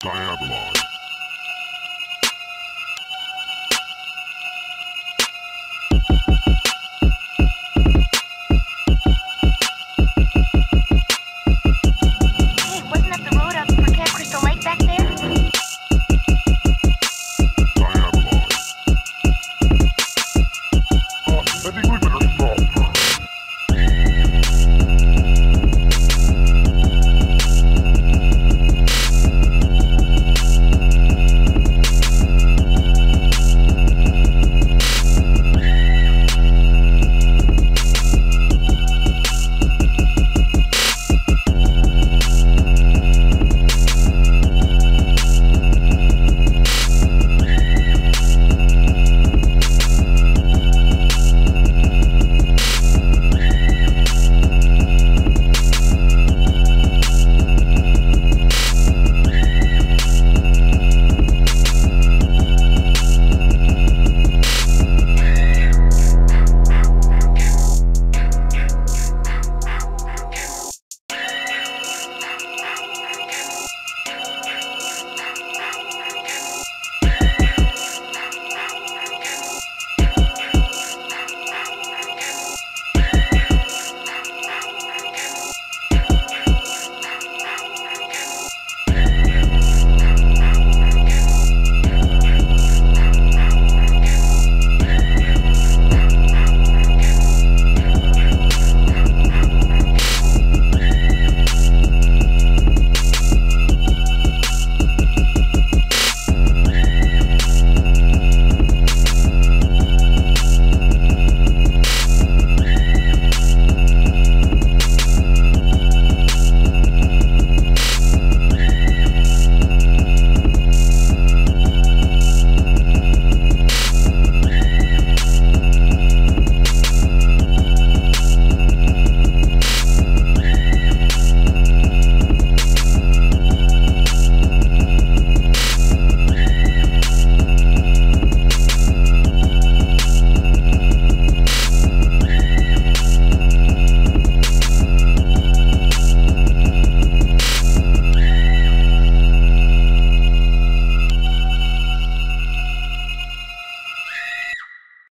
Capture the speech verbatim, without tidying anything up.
Diaboli.